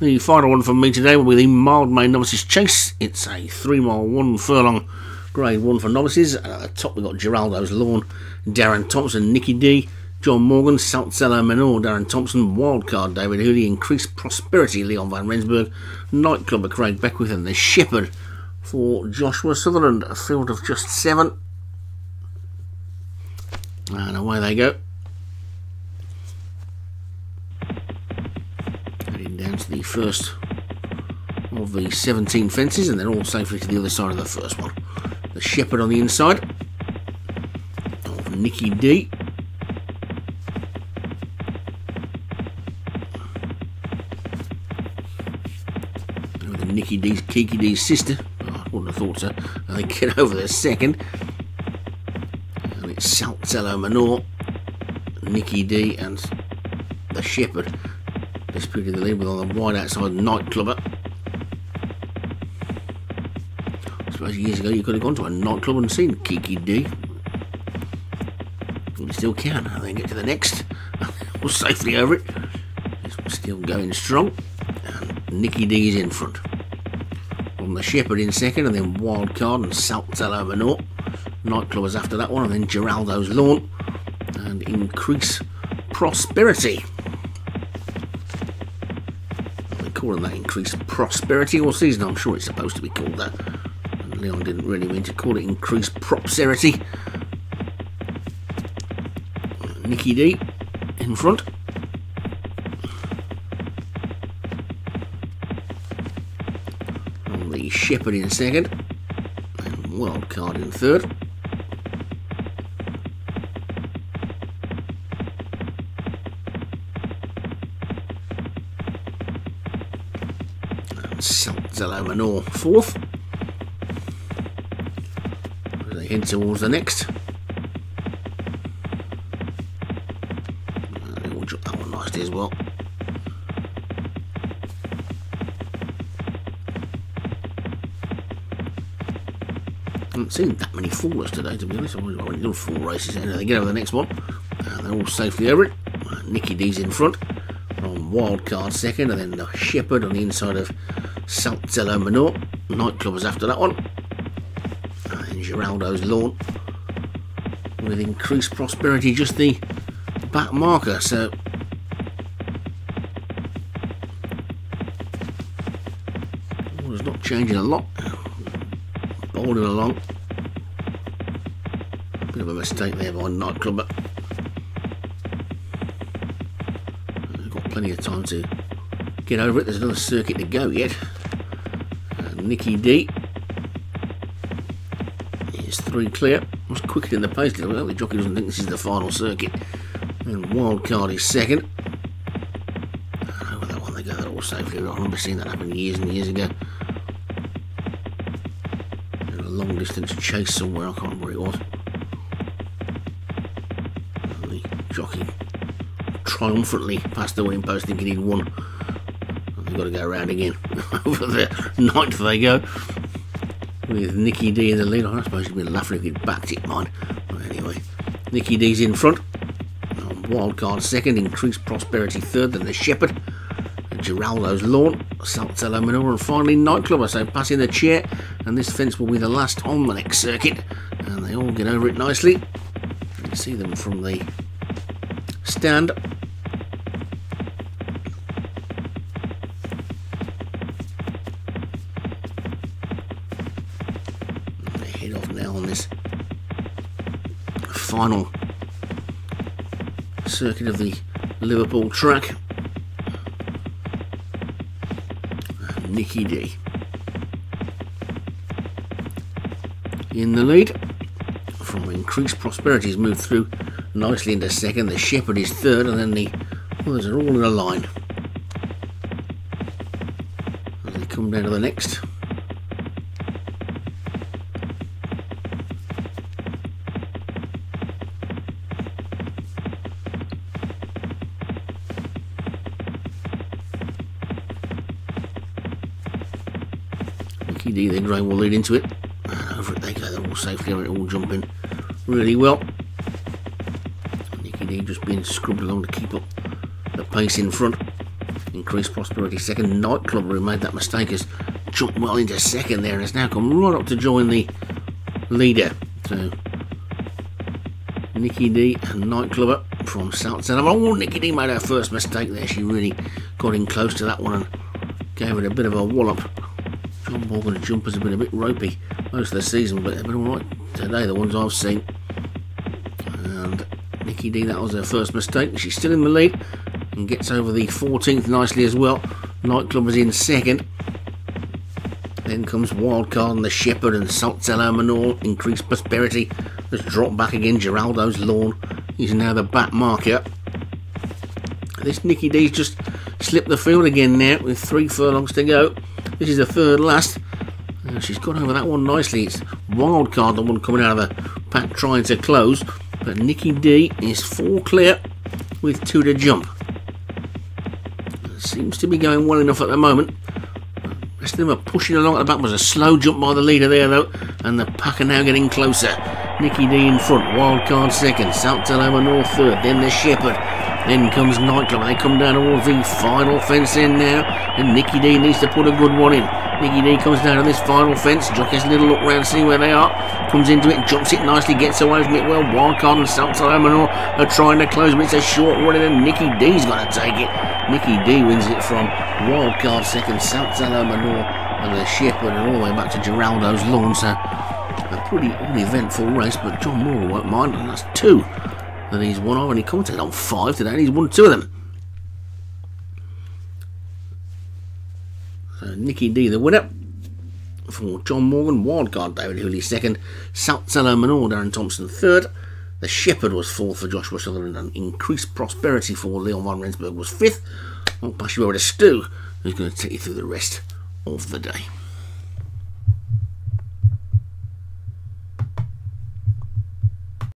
The final one from me today will be the Mildmay Novices Chase. It's a 3 mile, 1 furlong, grade 1 for novices. And at the top we've got Geraldo's Lawn, Darren Thompson, Nicky D, John Morgan, Saltzello Manor, Darren Thompson, Wildcard, David Hooley, Increased Prosperity, Leon Van Rensburg, Nightclub of Craig Beckwith, and The Shepherd for Joshua Sutherland. A field of just 7. And away they go. Heading down to the first of the 17 fences, and they're all safely to the other side of the first one. The Shepherd on the inside of Nicky D. Kiki D's sister. Oh, I wouldn't have thought so. And they get over there second. And it's Saltzello Manor, Nicky D, and The Shepherd disputing the lead with on the wide outside Nightclubber. I suppose years ago you could have gone to a nightclub and seen Kiki D. But you still can. And then get to the next. We're safely over it. It's still going strong. And Nicky D is in front. On The Shepherd in second, and then Wildcard and Saltzello Manor. Nightclub was after that one, and then Geraldo's Lawn and Increase Prosperity. They're calling that Increase Prosperity all season. I'm sure it's supposed to be called that. And Leon didn't really mean to call it Increase Prosperity. Nicky D in front. The Shepherd in second, and Wildcard in third. And Saltzello Manor fourth. As they head towards the next. And they all drop that one nicely as well. I haven't seen that many fallers today, to be honest. I've already done 4 races. Anyway, they get over the next one, and they're all safely over it. Nicky D's in front, on Wildcard second, and then The Shepherd on the inside of Saltzello Manor. Nightclub was after that one, and then Geraldo's Lawn with Increased Prosperity, just the back marker. So oh, it's not changing a lot. Holding along. Bit of a mistake there by Nightclub, but we've got plenty of time to get over it. There's another circuit to go yet. Nicky D is 3 clear. Was quicker than the pace. Well, the jockey doesn't think this is the final circuit. And Wildcard is second. Over that one they go. They're all safely. I remember seeing that happen years and years ago. Long distance chase somewhere, I can't remember where it was. And the jockey triumphantly passed the winning post thinking he'd won. And they've got to go around again. Over there, 9th they go. With Nicky D in the lead. I suppose he'd be laughing if he'd backed it, mine. But anyway, Nicky D's in front. Wildcard second, Increased Prosperity third, then The Shepherd, Geraldo's Lawn, Saltzello Manor, and finally Nightclub. So passing the chair, and this fence will be the last on the next circuit, and they all get over it nicely. You can see them from the stand. They head off now on this final circuit of the Liverpool track. Nicky D in the lead from Increased Prosperity. Has moved through nicely into second. The Shepherd is third, and then the others are all in a line as they come down to the next. Nicky D then Gray will lead into it, and over it they go. They're all safely over it, all jumping really well. Nicky D just being scrubbed along to keep up the pace in front. Increased Prosperity second. Nightclub, who made that mistake, has chucked well into second there and has now come right up to join the leader. So Nicky D and Nightclub from Saltzello. Oh, Nicky D made her first mistake there. She really got in close to that one and gave it a bit of a wallop. John Morgan, the jumper's been a bit ropey most of the season, but they've been all right today, the ones I've seen. And Nicky D, that was her first mistake. She's still in the lead and gets over the 14th nicely as well. Nightclub is in second. Then comes Wildcard and The Shepherd and Saltzello Manor. Increased Prosperity has dropped back again. Geraldo's Lawn is now the back marker. This Nicky D's just slipped the field again now with 3 furlongs to go. This is the third last. She's got over that one nicely. It's Wildcard, the one coming out of the pack trying to close. But Nicky D is 4 clear with 2 to jump. Seems to be going well enough at the moment. The rest of them are pushing along at the back. It was a slow jump by the leader there though, and the pack are now getting closer. Nicky D in front, Wildcard second, Saltzello Manor third, then The Shepherd. Then comes Nightclub. They come down towards the final fence in now, and Nicky D needs to put a good one in. Nicky D comes down to this final fence. Jockey has a little look round, see where they are. Comes into it, jumps it nicely, gets away from it well. Wildcard and Saltzello Manor are trying to close, but it's a short run, and Nicky D's got to take it. Nicky D wins it from Wildcard second, Saltzello Manor and The Shepherd, and all the way back to Geraldo's Lawn. So a pretty uneventful race, but John Moore won't mind, and that's 2. And he's won. I've only commented on 5 today, and he's won 2 of them. So Nicky D the winner for John Morgan. Wildcard David Hooley second, Saltzello Manor Darren Thompson third, The Shepherd was 4th for Joshua Sutherland, and Increased Prosperity for Leon Van Rensburg was 5th. I'll pass you over to Stu, who's going to take you through the rest of the day.